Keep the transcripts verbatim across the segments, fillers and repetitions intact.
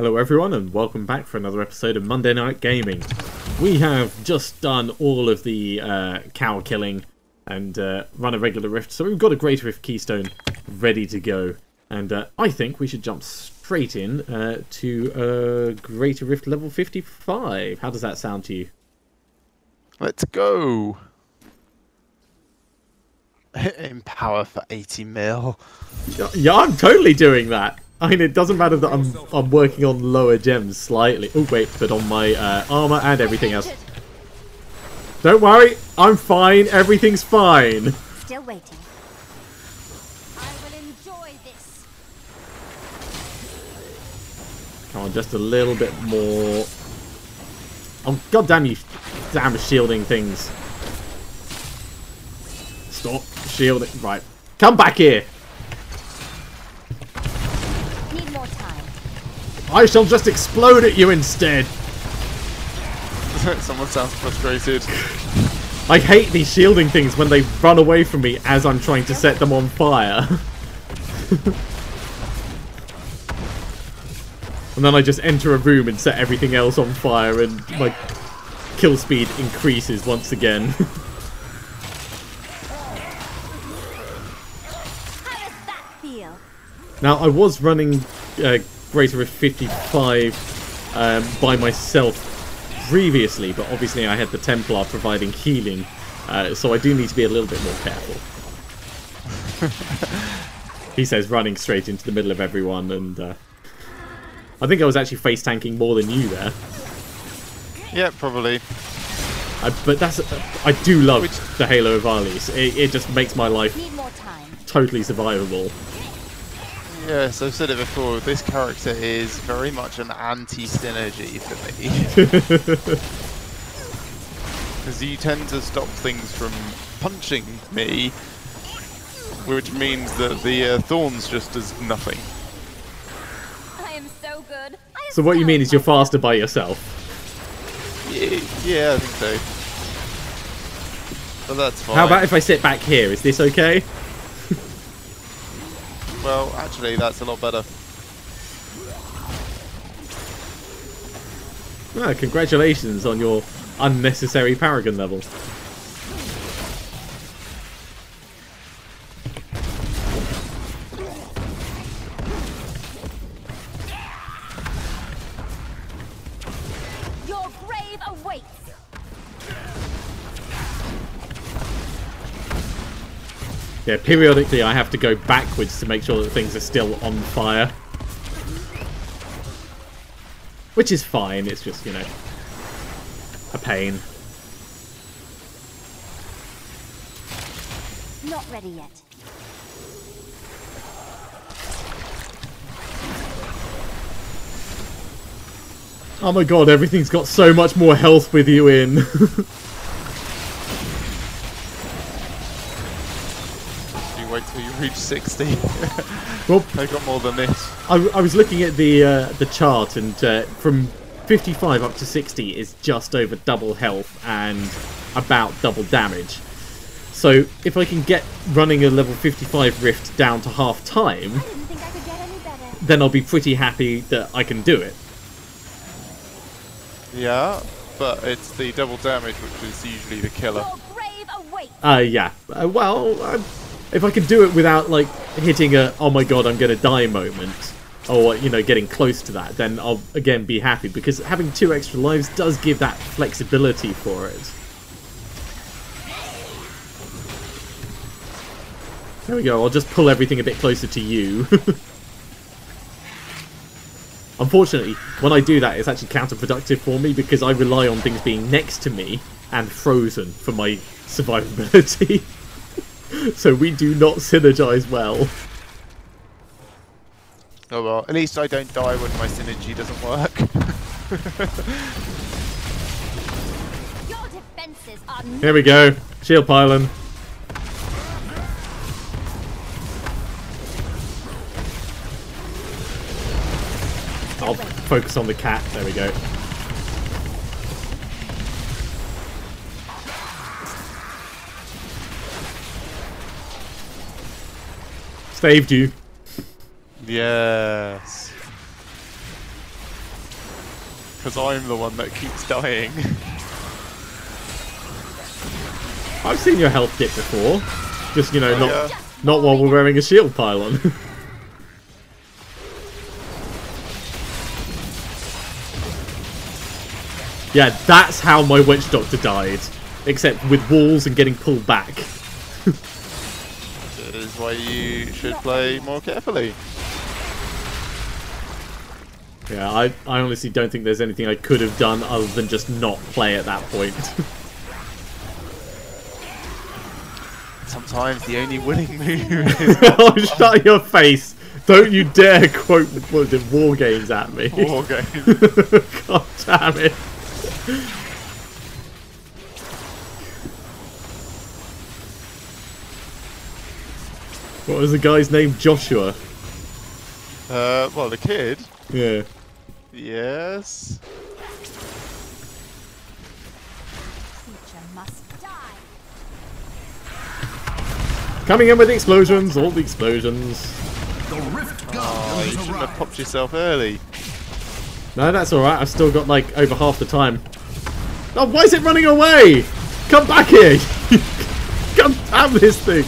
Hello everyone and welcome back for another episode of Monday Night Gaming. We have just done all of the uh, cow killing and uh, run a regular rift, so we've got a Greater Rift Keystone ready to go. And uh, I think we should jump straight in uh, to uh, Greater Rift Level fifty-five. How does that sound to you? Let's go! Empower for eighty mil. Yeah, I'm totally doing that. I mean, it doesn't matter that I'm I'm working on lower gems slightly. Oh wait, but on my uh, armor and everything else. Don't worry, I'm fine. Everything's fine. Still waiting. I will enjoy this. Come on, just a little bit more. Oh goddamn you! Damn shielding things. Stop shielding. Right, come back here. I shall just explode at you instead! Someone sounds frustrated. I hate these shielding things when they run away from me as I'm trying to set them on fire. And then I just enter a room and set everything else on fire and my kill speed increases once again. How does that feel? Now, I was running... Uh, Greater Rift fifty-five um, by myself previously, but obviously I had the Templar providing healing, uh, so I do need to be a little bit more careful. He says running straight into the middle of everyone, and uh, I think I was actually face tanking more than you there. Yeah, probably. I, but that's uh, I do love Which... the Halo of Arlyse. It, it just makes my life totally survivable. Yes, I've said it before, this character is very much an anti-synergy for me. Because you tend to stop things from punching me, which means that the uh, thorns just does nothing. I am so good. I am so what you mean is you're faster by yourself? Yeah, yeah, I think so. But that's fine. How about if I sit back here? Is this okay? Well, actually, that's a lot better. Well, congratulations on your unnecessary paragon level. Your grave awaits. Yeah, periodically I have to go backwards to make sure that things are still on fire. Which is fine, it's just, you know, a pain. Not ready yet. Oh my god, everything's got so much more health with you in. Till you reach sixty. Well, I got more than this. I, I was looking at the uh, the chart, and uh, from fifty-five up to sixty is just over double health and about double damage. So if I can get running a level fifty-five rift down to half time, I didn't think I could get any better. Then I'll be pretty happy that I can do it. Yeah, but it's the double damage which is usually the killer. Uh, yeah. Uh, well. I'm If I could do it without, like, hitting a, oh my god, I'm going to die moment, or, you know, getting close to that, then I'll, again, be happy, because having two extra lives does give that flexibility for it. There we go, I'll just pull everything a bit closer to you. Unfortunately, when I do that, it's actually counterproductive for me, because I rely on things being next to me and frozen for my survivability. So we do not synergize well. Oh well, at least I don't die when my synergy doesn't work. Your defenses are Here we go. Shield pylon. I'll focus on the cat. There we go. Saved you. Yes. because I'm the one that keeps dying. I've seen your health dip before. Just, you know, oh, not yeah. not while we're wearing a shield pylon. Yeah, that's how my witch doctor died. Except with walls and getting pulled back. That is why you should play more carefully. Yeah, I, I honestly don't think there's anything I could have done other than just not play at that point. Sometimes the only winning move is... Oh, shut your face! Don't you dare quote what was it, war games at me. War games. God damn it. What was the guy's name? Joshua? Uh, well, the kid? Yeah. Yes. Teacher must die. Coming in with explosions, all the explosions. The rift gun. Oh, you shouldn't have popped yourself early. No, that's alright, I've still got like over half the time. Oh, why is it running away? Come back here! Come down this thing!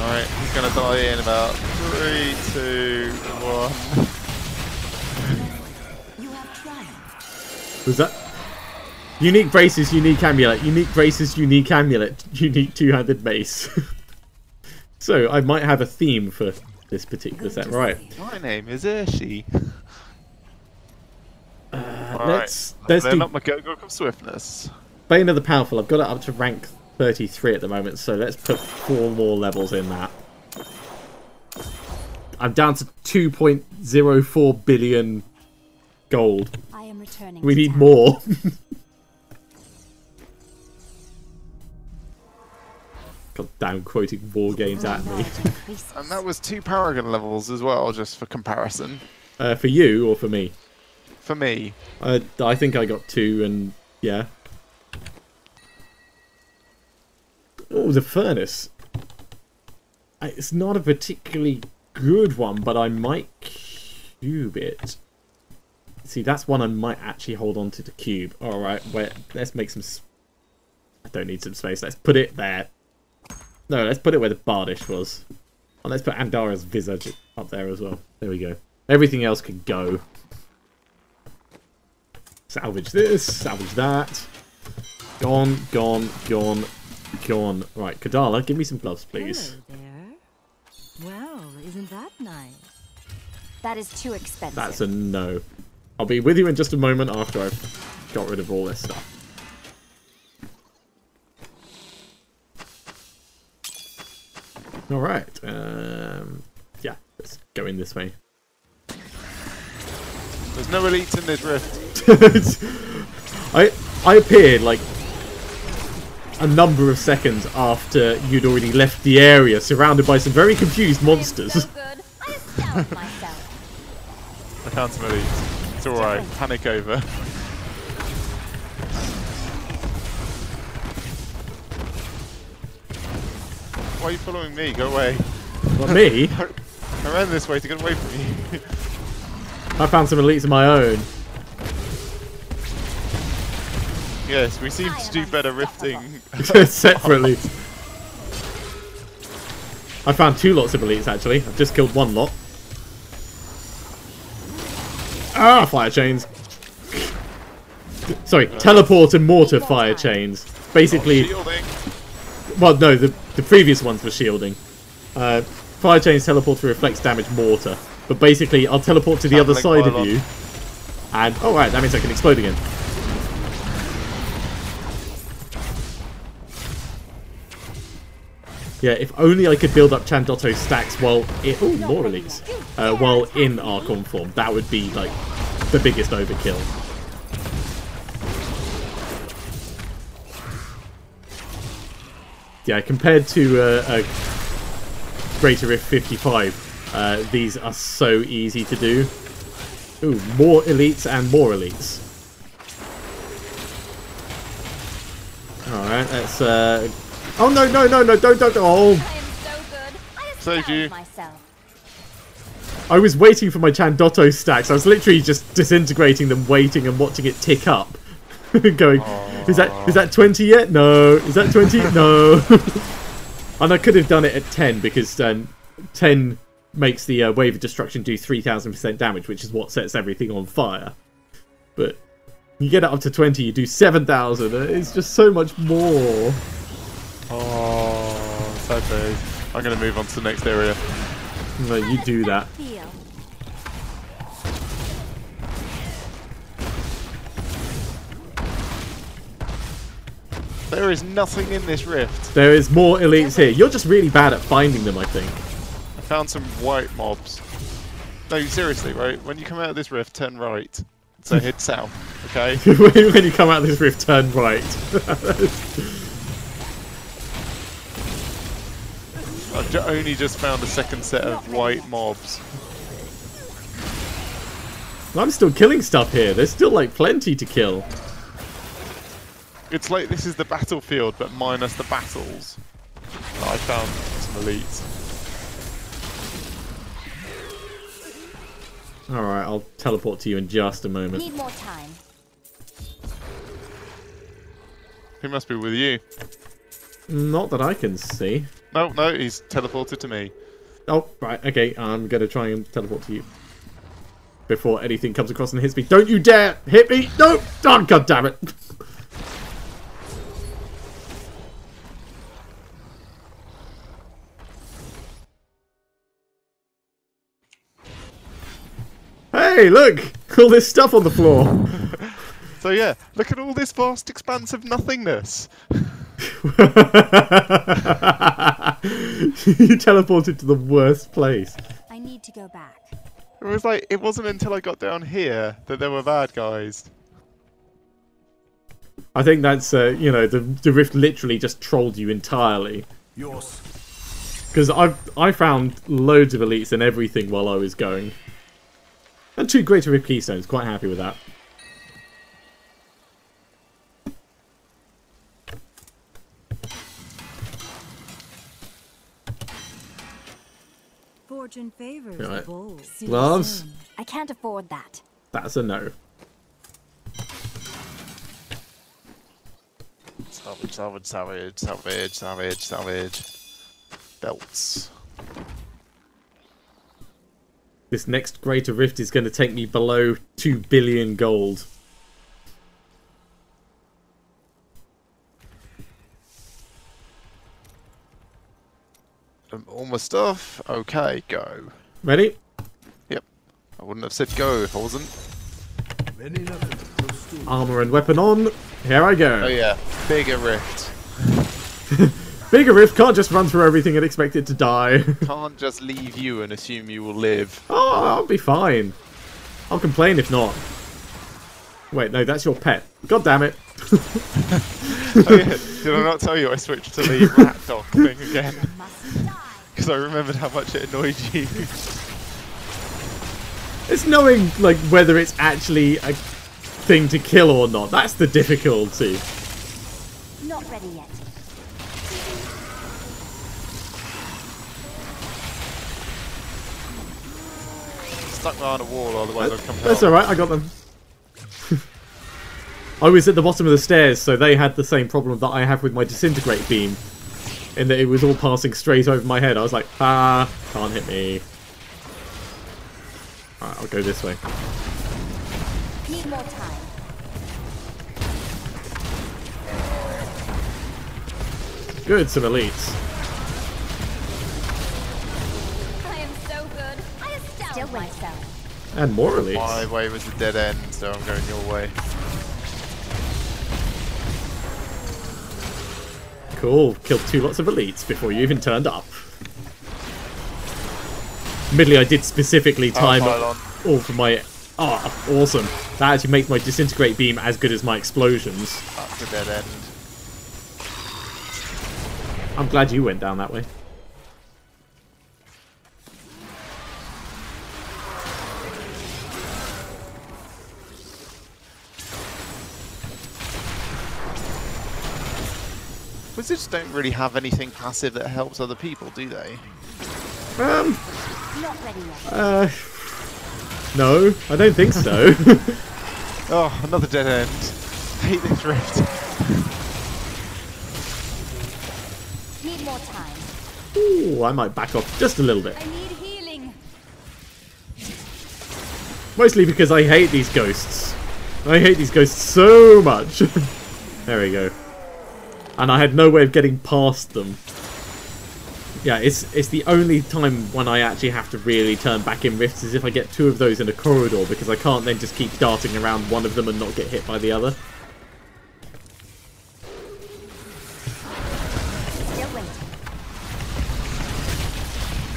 Alright, he's gonna die in about three, two, one. You have triumphed. Was that? Unique braces, unique amulet. Unique braces, unique amulet. Unique two-handed mace. So, I might have a theme for this particular set. Right. My name is Urshi. Uh, right. Let's, let's do... up my go-go of swiftness. Bane of the Powerful. I've got it up to rank thirty-three at the moment, so let's put four more levels in that. I'm down to two point zero four billion gold. I am returning we need town. more. God damn, quoting war games at me. And that was two Paragon levels as well, just for comparison. Uh, for you or for me? For me. Uh, I think I got two and... yeah. Oh, the furnace. It's not a particularly good one, but I might cube it. See, that's one I might actually hold on to the cube. Alright, wait, let's make some... Sp I don't need some space. Let's put it there. No, let's put it where the Bardish was. And let's put Andara's Visage up there as well. There we go. Everything else can go. Salvage this, salvage that. Gone, gone, gone, gone. Right, Kadala, give me some gloves, please. Hello there. Well, isn't that nice? That is too expensive. That's a no. I'll be with you in just a moment after I've got rid of all this stuff. All right, um, yeah, let's go in this way. There's no elites in this rift. I I appeared like a number of seconds after you'd already left the area, surrounded by some very confused monsters. So I, I found some elites. It's all right. Panic over. Why are you following me? Go away. Not me? I ran this way to get away from you. I found some elites of my own. Yes, we seem to do better rifting. Separately. I found two lots of elites, actually. I've just killed one lot. Ah, fire chains. Sorry, uh, teleport and mortar fire chains. Basically... Well, no, the, the previous ones were shielding. Uh, fire chains, teleporter, reflects damage, mortar. But basically, I'll teleport to the other side of you. And, oh right, that means I can explode again. Yeah, if only I could build up Chandotto stacks while in... Ooh, more elites. Uh, while in Archon form. That would be, like, the biggest overkill. Yeah, compared to uh, uh, Greater Rift fifty-five, uh, these are so easy to do. Ooh, more elites and more elites. Alright, let's... Uh... Oh, no, no, no, no, don't, don't, oh! I am so good. I just saved you. Myself. I was waiting for my Chandotto stacks. I was literally just disintegrating them, waiting and watching it tick up. Going, aww. Is that is that twenty yet? No. Is that twenty? No. And I could have done it at ten, because um, ten makes the uh, Wave of Destruction do three thousand percent damage, which is what sets everything on fire. But you get it up to twenty, you do seven thousand. It's just so much more. Oh, sad days. I'm going to move on to the next area. No, you do that. There is nothing in this rift. There is more elites here. You're just really bad at finding them, I think. I found some white mobs. No, seriously, right? When you come out of this rift, turn right. So head south, okay? When you come out of this rift, turn right. I've only just found a second set of white mobs. I'm still killing stuff here. There's still, like, plenty to kill. It's like this is the battlefield, but minus the battles. I found some elites. Alright, I'll teleport to you in just a moment. Need more time. He must be with you. Not that I can see. No, no, he's teleported to me. Oh, right, okay, I'm going to try and teleport to you. Before anything comes across and hits me. Don't you dare hit me! No! Oh, God damn it! Hey, look! All this stuff on the floor. So yeah, look at all this vast expanse of nothingness. You teleported to the worst place. I need to go back. It was like it wasn't until I got down here that there were bad guys. I think that's uh, you know, the the rift literally just trolled you entirely. Yours. Because I I found loads of elites and everything while I was going. And two Greater Rift Keystones, quite happy with that. Fortune favors the bold. Gloves? I can't afford that. That's a no. Salvage, salvage, salvage, salvage, salvage, salvage. Belts. This next Greater Rift is going to take me below two billion gold. Um, all my stuff. Okay, go. Ready? Yep. I wouldn't have said go if I wasn't. Armour and weapon on. Here I go. Oh yeah. Bigger Rift. Bigger Rift can't just run through everything and expect it to die. Can't just leave you and assume you will live. Oh, I'll be fine. I'll complain if not. Wait, no, that's your pet. God damn it. Oh, yeah. Did I not tell you I switched to the rat dog thing again? Because I remembered how much it annoyed you. It's knowing, like, whether it's actually a thing to kill or not. That's the difficulty. Not ready yet. Stuck behind a wall, otherwise I'll come down. That's alright, I got them. I was at the bottom of the stairs, so they had the same problem that I have with my disintegrate beam. In that it was all passing straight over my head. I was like, ah, can't hit me. Alright, I'll go this way. Need more time. Good, some elites. Myself. And more elites. My way was a dead end, so I'm going your way. Cool. Killed two lots of elites before you even turned up. Admittedly, I did specifically time oh, up all for my... Ah, oh, awesome. That actually makes my disintegrate beam as good as my explosions. That's a dead end. I'm glad you went down that way. Wizards don't really have anything passive that helps other people, do they? Um, Uh, no, I don't think so. Oh, another dead end. I hate this rift. Need more time. Ooh, I might back off just a little bit. I need healing. Mostly because I hate these ghosts. I hate these ghosts so much. There we go. And I had no way of getting past them. Yeah, it's it's the only time when I actually have to really turn back in rifts is if I get two of those in a corridor, because I can't then just keep darting around one of them and not get hit by the other. Still waiting.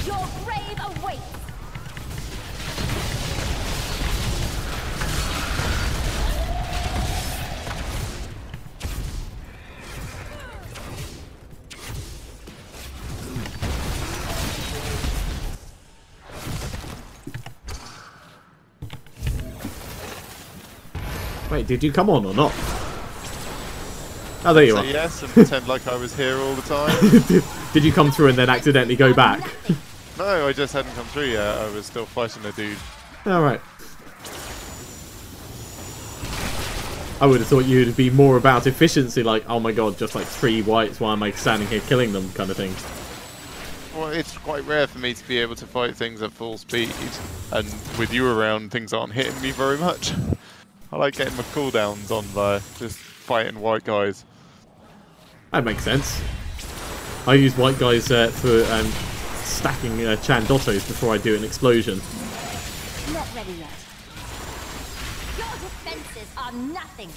Your grave awaits. Wait, did you come on or not? Oh, there you are. Yes, and pretend like I was here all the time. did, did you come through and then accidentally go back? No, I just hadn't come through yet. I was still fighting the dude. Alright. I would have thought you'd be more about efficiency, like, oh my god, just like three whites, why am I standing here killing them, kind of thing. Well, it's quite rare for me to be able to fight things at full speed, and with you around, things aren't hitting me very much. I like getting my cooldowns on by just fighting white guys. That makes sense. I use white guys uh, for um, stacking uh, Chandottos before I do an explosion. Not ready yet. Your defenses are nothing.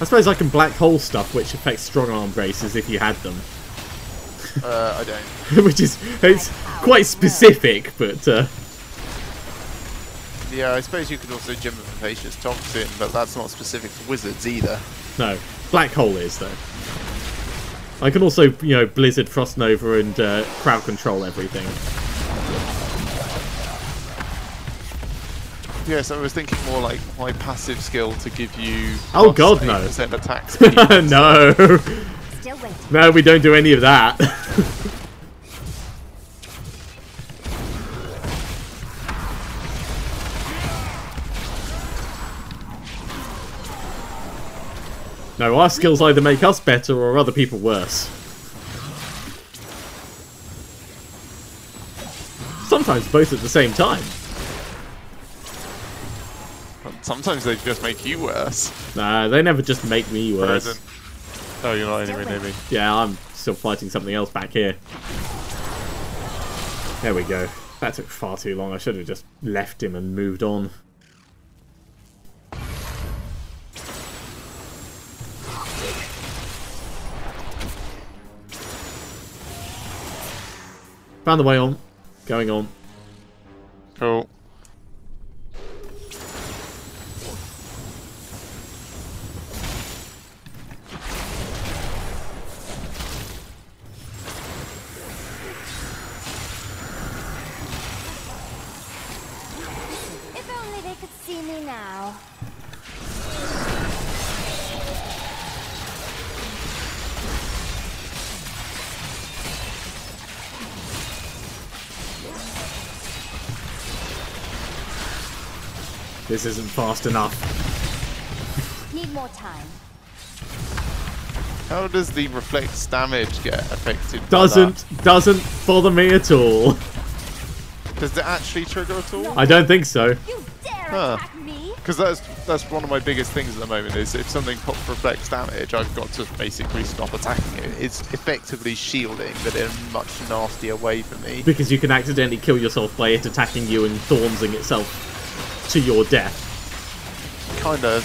I suppose I can black hole stuff, which affects strong arm braces if you had them. uh, I don't. Which is it's quite specific, but. Uh... Yeah, I suppose you could also Gemificacious Toxin, but that's not specific for wizards either. No, black hole is though. I can also, you know, Blizzard, Frostnova, and uh, crowd control everything. Yes, I was thinking more like my passive skill to give you. Oh god, no! Attack speed. No. Still waiting. No, we don't do any of that. No, our skills either make us better or other people worse. Sometimes both at the same time. Sometimes they just make you worse. Nah, they never just make me worse. Present. Oh, you're not anywhere near me. Yeah, I'm still fighting something else back here. There we go. That took far too long. I should have just left him and moved on. Found the way on. Going on. Cool. This isn't fast enough. Need more time. How does the reflect's damage get affected? Doesn't doesn't bother me at all. Does it actually trigger at all? I don't think so. You dare attack me? Because that's that's one of my biggest things at the moment is if something pops reflects damage, I've got to basically stop attacking it. It's effectively shielding, but in a much nastier way for me. Because you can accidentally kill yourself by it attacking you and thornsing itself to your death. Kind of.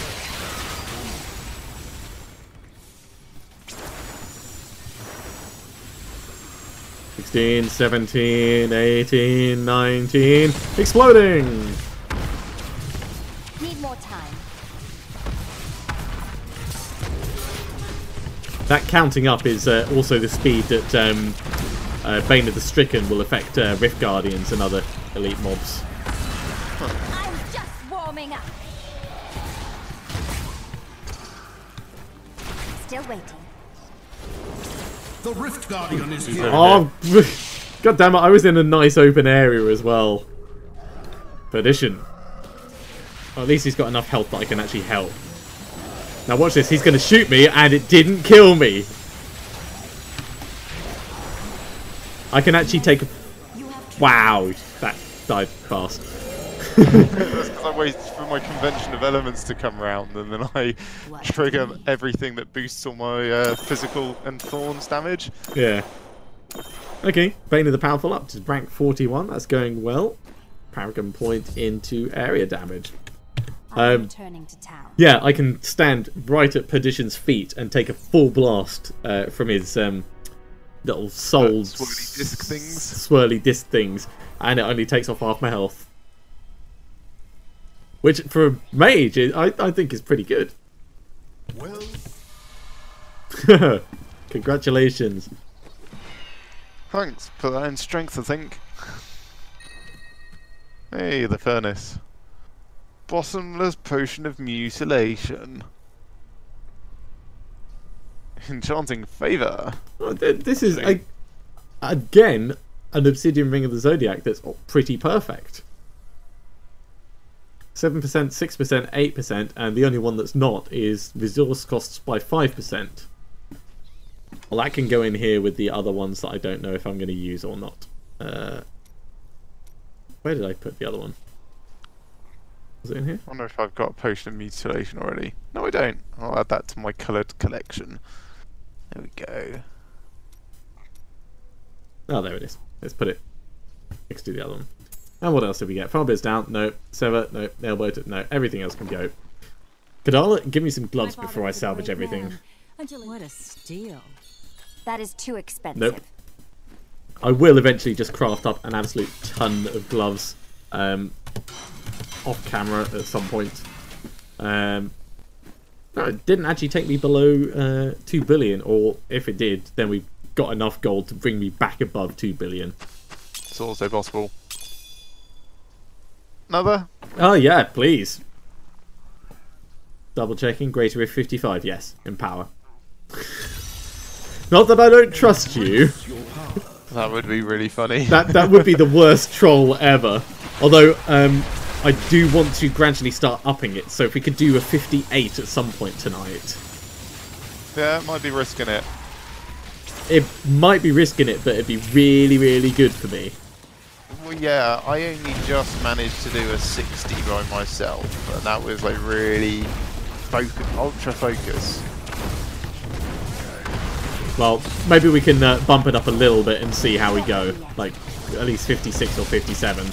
sixteen, seventeen, eighteen, nineteen. Exploding! Need more time. That counting up is uh, also the speed that um, uh, Uh, Bane of the Stricken will affect uh, Rift Guardians and other elite mobs. Huh. I'm just warming up. Still waiting. The Rift Guardian is here. Oh, God damn it! I was in a nice open area as well. Perdition. Well, at least he's got enough health that I can actually help. Now watch this. He's going to shoot me, and it didn't kill me. I can actually take a... Wow, that died fast. That's because I waited for my Convention of Elements to come round, and then I trigger everything that boosts all my uh, physical and thorns damage. Yeah. Okay, Bane of the Powerful up to rank forty-one. That's going well. Paragon point into area damage. Um, to town. Yeah, I can stand right at Perdition's feet and take a full blast uh, from his... Um, little soul uh, swirly disc things. Swirly disc things, and it only takes off half my health. Which, for a mage, is, I, I think is pretty good. Well. Congratulations. Thanks for that in strength, I think. Hey, the furnace. Bottomless Potion of Mutilation. Enchanting Favor. Oh, this is, a, again, an Obsidian Ring of the Zodiac that's pretty perfect. seven percent, six percent, eight percent, and the only one that's not is Resource Costs by five percent. Well, that can go in here with the other ones that I don't know if I'm going to use or not. Uh, where did I put the other one? Was it in here? I wonder if I've got a Potion of Mutilation already. No, I don't. I'll add that to my coloured collection. There we go. Oh, there it is. Let's put it next to the other one. And what else did we get? Firebird's down. No. Sever. No. Nailbiter. No. Everything else can go. Kadala, give me some gloves before I salvage everything. What a steal. That is too expensive. Nope. I will eventually just craft up an absolute ton of gloves um, off camera at some point. Um, No, it didn't actually take me below uh, two billion, or if it did, then we got enough gold to bring me back above two billion. It's also possible. Another? Oh, yeah, please. Double checking. Greater Rift fifty-five, yes. Empower. Not that I don't trust you. That would be really funny. that, that would be the worst troll ever. Although, um... I do want to gradually start upping it, so if we could do a fifty-eight at some point tonight. Yeah, it might be risking it. It might be risking it, but it'd be really, really good for me. Well, yeah, I only just managed to do a sixty by myself, and that was like really focus, ultra focus. Well, maybe we can uh, bump it up a little bit and see how we go. Like, at least fifty-six or fifty-seven.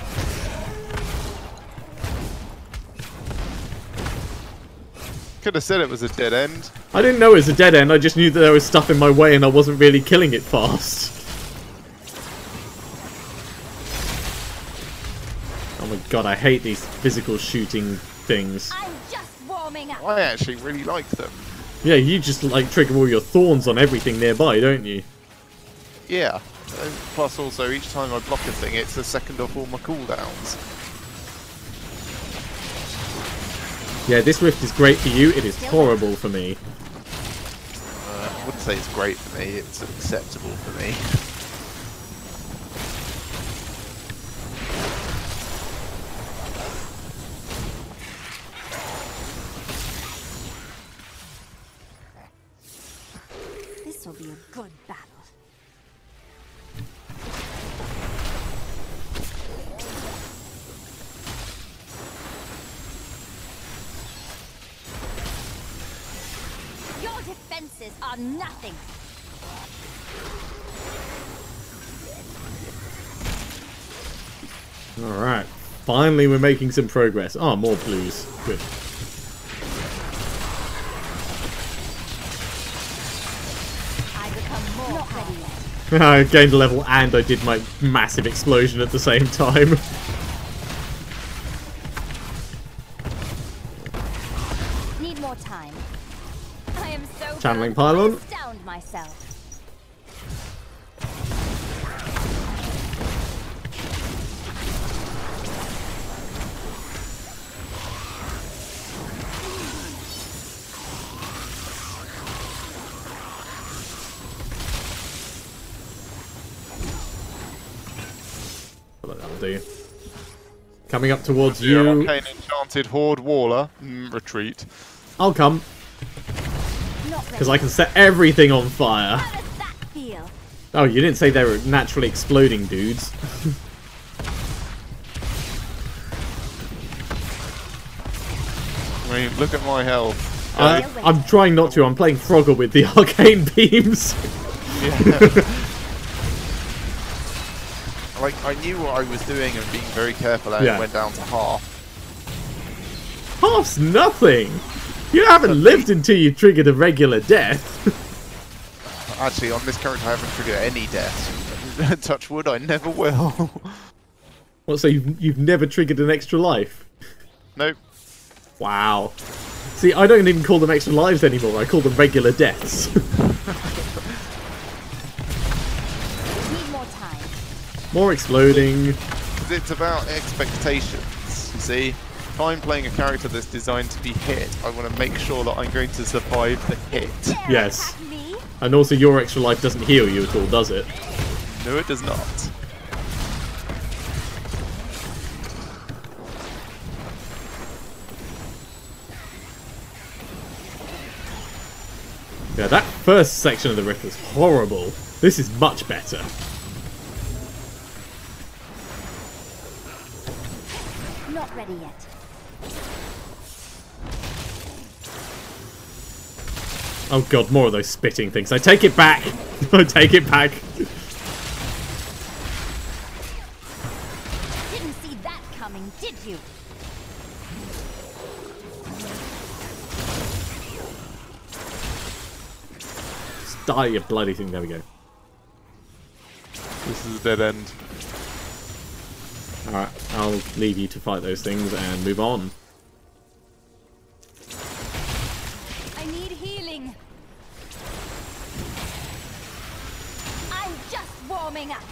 Could have said it was a dead end. I didn't know it was a dead end. I just knew that there was stuff in my way and I wasn't really killing it fast. Oh my god, I hate these physical shooting things. I'm just warming up. I actually really like them. Yeah, you just like trigger all your thorns on everything nearby, don't you? Yeah. And plus also each time I block a thing it's a second off all my cooldowns. Yeah, this rift is great for you, it is horrible for me. Uh, I wouldn't say it's great for me, it's acceptable for me. This will be a good battle. Defenses are nothing. All right, finally we're making some progress. Oh, more blues. Good. I become more not ready yet. I gained a level and I did my massive explosion at the same time. Need more time. I am so channeling pylon. Myself. handy. Coming up towards you. Arcane Enchanted Horde Waller. Mm, retreat. I'll come. Because I can set everything on fire. How does that feel? Oh, you didn't say they were naturally exploding, dudes. I mean, look at my health. Uh, I'm trying not to. I'm playing Frogger with the arcane beams. Yeah. Like, I knew what I was doing and being very careful, and yeah. It went down to half. Half's nothing. You haven't lived until you triggered a regular death. Actually, on this character, I haven't triggered any deaths. Touch wood, I never will. What? So you've you've never triggered an extra life? Nope. Wow. See, I don't even call them extra lives anymore, I call them regular deaths. Need more time. More exploding. It's about expectations, you see. If I'm playing a character that's designed to be hit, I want to make sure that I'm going to survive the hit. Yes. And also your extra life doesn't heal you at all, does it? No, it does not. Yeah, that first section of the rift was horrible. This is much better. Not ready yet. Oh god, more of those spitting things. I take it back. I take it back. Didn't see that coming, did you? Die, you bloody thing. There we go. This is a dead end. Alright, I'll leave you to fight those things and move on. I need healing. I'm just warming up.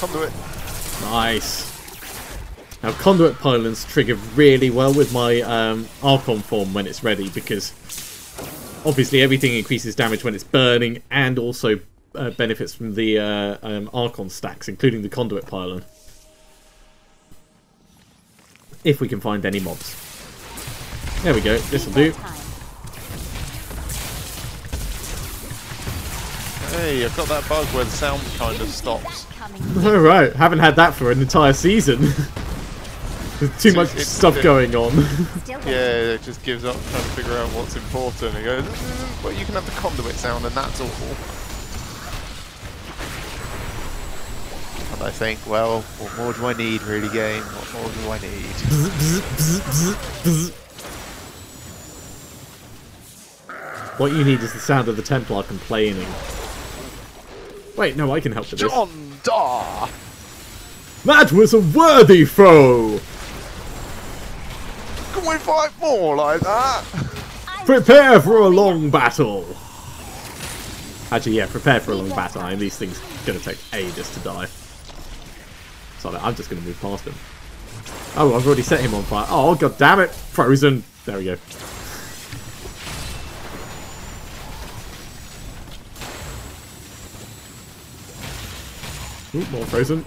Conduit. Nice. Now, Conduit Pylons trigger really well with my um, Archon form when it's ready, because obviously everything increases damage when it's burning and also uh, benefits from the uh, um, Archon stacks, including the Conduit Pylon. If we can find any mobs. There we go, this'll do. Hey, I've got that bug where the sound kind of stops. All right, haven't had that for an entire season. There's too much it's, stuff it's, going on. Yeah, it just gives up trying to figure out what's important. It goes, well, you can have the conduit sound and that's awful. And I think, well, what more do I need, really, game? What more do I need? What you need is the sound of the Templar complaining. Wait, no, I can help with this. John Dar! That was a worthy throw! Can we fight more like that? Prepare for a long battle! Actually, yeah, prepare for a long battle. I mean, these things are going to take ages to die. Sorry, I'm just going to move past him. Oh, I've already set him on fire. Oh, god damn it! Frozen! There we go. Ooh, more frozen.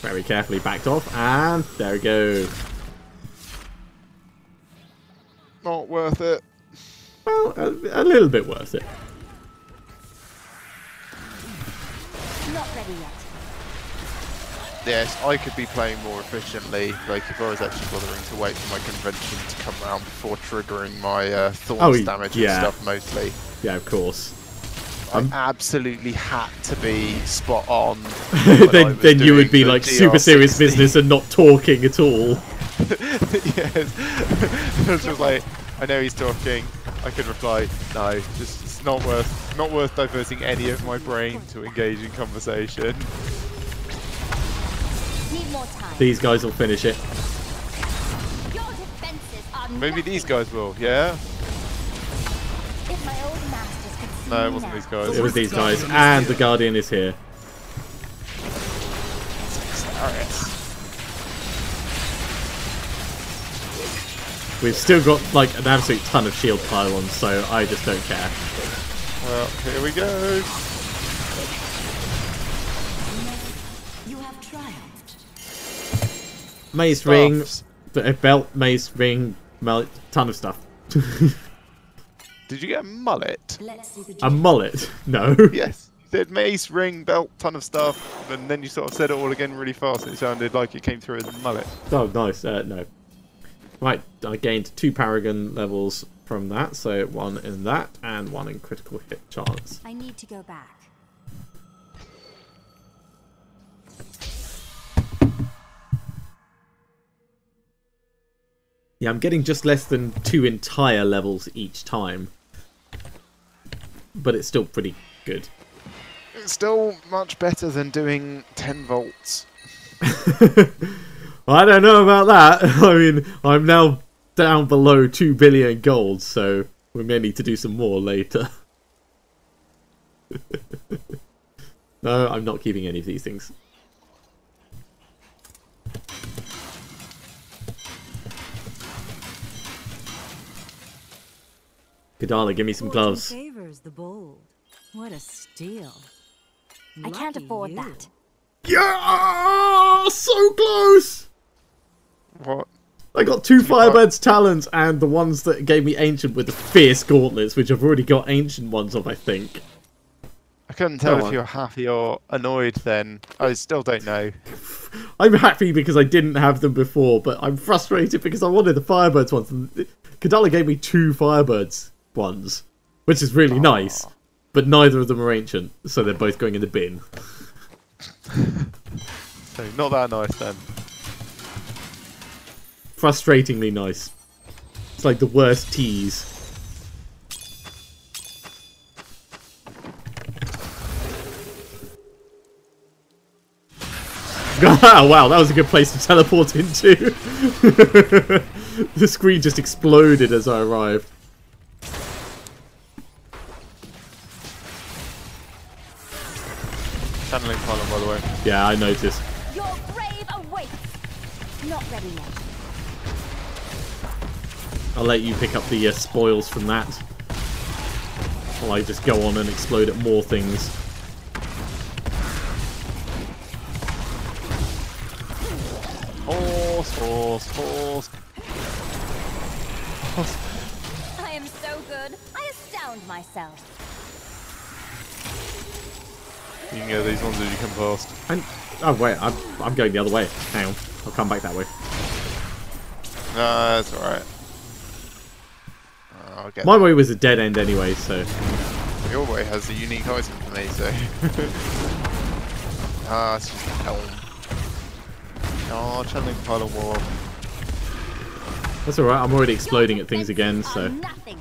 Very carefully backed off, and there we go. Not worth it. Well, a, a little bit worth it. Not ready yet. Yes, I could be playing more efficiently. Like, if I was actually bothering to wait for my convention to come around before triggering my uh, thorns oh, damage yeah. and stuff, mostly. Yeah, of course. I absolutely had to be spot on. then then you would be like D R sixty. Super serious business and not talking at all. Yes. It was just like, I know he's talking. I could reply, no, just it's not worth not worth diverting any of my brain to engage in conversation. Need more time. These guys will finish it. Your defenses are Maybe nothing. These guys will, yeah? If my old No, it wasn't these guys. It was these guys, and the Guardian is here. We've still got like an absolute ton of shield pylons, so I just don't care. Well, here we go. mace ring, a belt, mace ring, mallet, ton of stuff. Did you get a mullet? A mullet? No. Yes. You said mace, ring, belt, ton of stuff, and then you sort of said it all again really fast. It sounded like it came through as a mullet. Oh, nice. Uh, no. Right, I gained two Paragon levels from that, so one in that and one in critical hit chance. I need to go back. Yeah, I'm getting just less than two entire levels each time. But it's still pretty good. It's still much better than doing ten volts. I don't know about that. I mean, I'm now down below two billion gold, so we may need to do some more later. No, I'm not keeping any of these things. Kadala, give me some gloves. What a steal. I can't afford that. Yeah! So close! What? I got two Firebird's Talons and the ones that gave me Ancient with the Fierce Gauntlets, which I've already got Ancient ones of, I think. I couldn't tell no if you're happy or annoyed then. I still don't know. I'm happy because I didn't have them before, but I'm frustrated because I wanted the Firebird's ones. Kadala gave me two Firebird's ones, which is really Aww. nice, but neither of them are Ancient, so they're both going in the bin. So not that nice then. Frustratingly nice. It's like the worst tease. Wow, that was a good place to teleport into. The screen just exploded as I arrived. Channeling column, by the way. Yeah, I noticed. Your grave awaits. Not ready yet. I'll let you pick up the uh, spoils from that. While I just go on and explode at more things. Horse, horse, horse. Horse. I am so good. I astound myself. You can go these ones as you come past. I'm, oh wait, I'm, I'm going the other way. Hang on, I'll come back that way. No, that's alright. I'll get My that. way was a dead end anyway, so... Your way has a unique item for me, so... Ah, it's just an elm. Oh, channeling pylon wall. That's alright, I'm already exploding at things again, so... Nothing.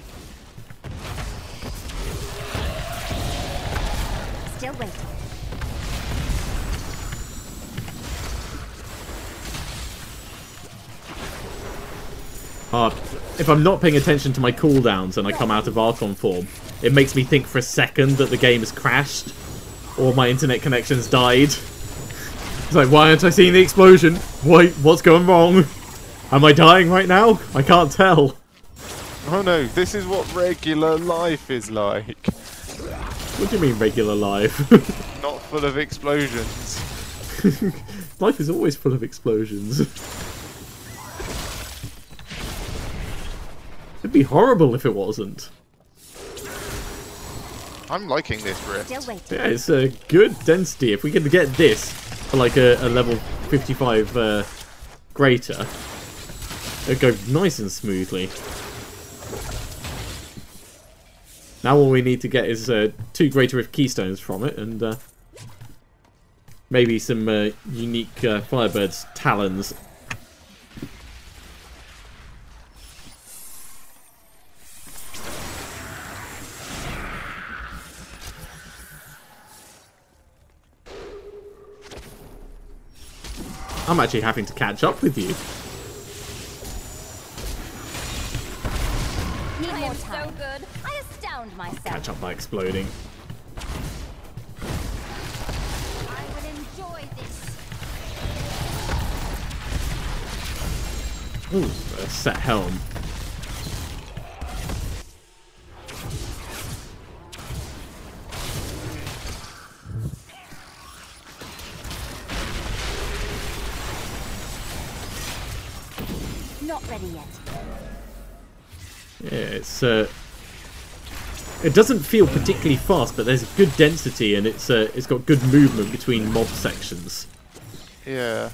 Still waiting. Hard. If I'm not paying attention to my cooldowns and I come out of Archon form, it makes me think for a second that the game has crashed or my internet connection's died. It's like, why aren't I seeing the explosion? Wait, what's going wrong? Am I dying right now? I can't tell. Oh no, this is what regular life is like. What do you mean regular life? Not full of explosions. Life is always full of explosions. It'd be horrible if it wasn't. I'm liking this rift. Yeah, it's a good density. If we can get this for like a, a level fifty-five uh, greater, it'd go nice and smoothly. Now all we need to get is uh, two Greater Rift Keystones from it and uh, maybe some uh, unique uh, Firebird's Talons. I'm actually having to catch up with you. I am so good. I astound myself. Catch up by exploding. I would enjoy this. Ooh, a set helm. not ready yet. Yeah, it's uh, it doesn't feel particularly fast, but there's good density and it's uh, it's got good movement between mob sections. Yeah.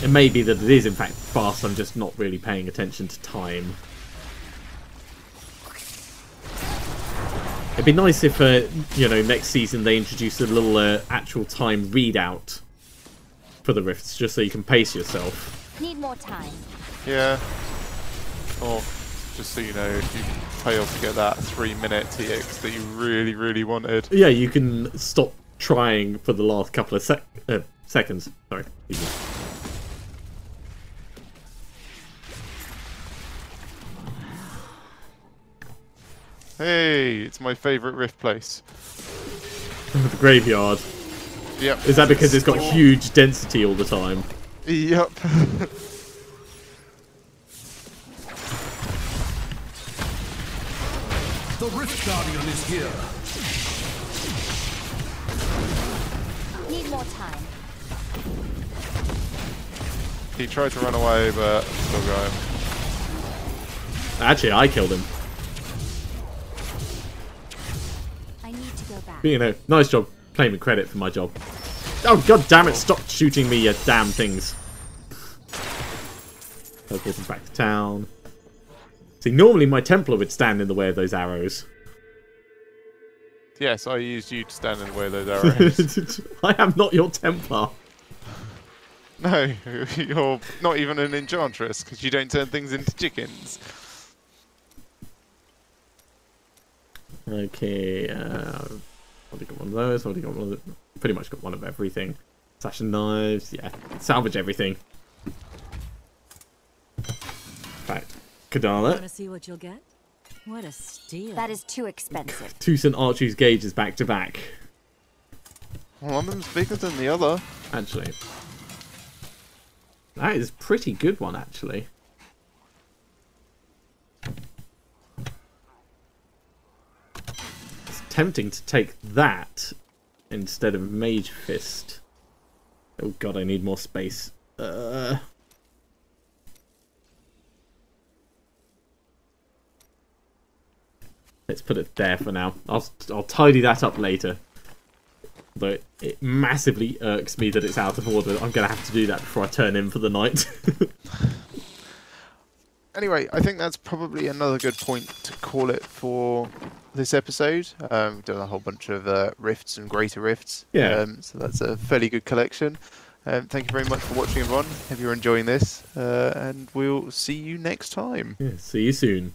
It may be that it is in fact fast, I'm just not really paying attention to time. It'd be nice if, uh, you know, next season they introduce a little uh, actual time readout for the rifts, just so you can pace yourself. Need more time. Yeah. Or, just so you know, if you fail to get that three minute T X that you really, really wanted. Yeah, you can stop trying for the last couple of sec uh, seconds. Sorry. Hey, it's my favourite rift place. The graveyard. Yep. Is that because it's got huge density all the time? Yep. The Rift Guardian is here. Need more time. He tried to run away, but still got him. Actually, I killed him. But, you know, nice job. Claim me credit for my job. Oh god damn it! Stop shooting me, you damn things. Teleporting back to town. See, normally my Templar would stand in the way of those arrows. Yes, I used you to stand in the way of those arrows. I am not your Templar. No, you're not even an enchantress because you don't turn things into chickens. Okay. Uh... I've already got one of those, I've already got one of the, pretty much got one of everything. Slash and knives, yeah. Salvage everything. Right. Kadala. Wanna see what you'll get? What a steal. That is too expensive. Two Saint Archie's Gauges back to back. Well, one of them's bigger than the other. Actually. That is a pretty good one, actually. Tempting to take that instead of Mage Fist. Oh god, I need more space. Uh... Let's put it there for now. I'll I'll tidy that up later. Though it, it massively irks me that it's out of order. I'm gonna have to do that before I turn in for the night. Anyway, I think that's probably another good point to call it for this episode. Um, we've done a whole bunch of uh, rifts and greater rifts. Yeah. Um, so that's a fairly good collection. Um, thank you very much for watching, everyone. If you're enjoying this, uh, and we'll see you next time. Yeah, see you soon.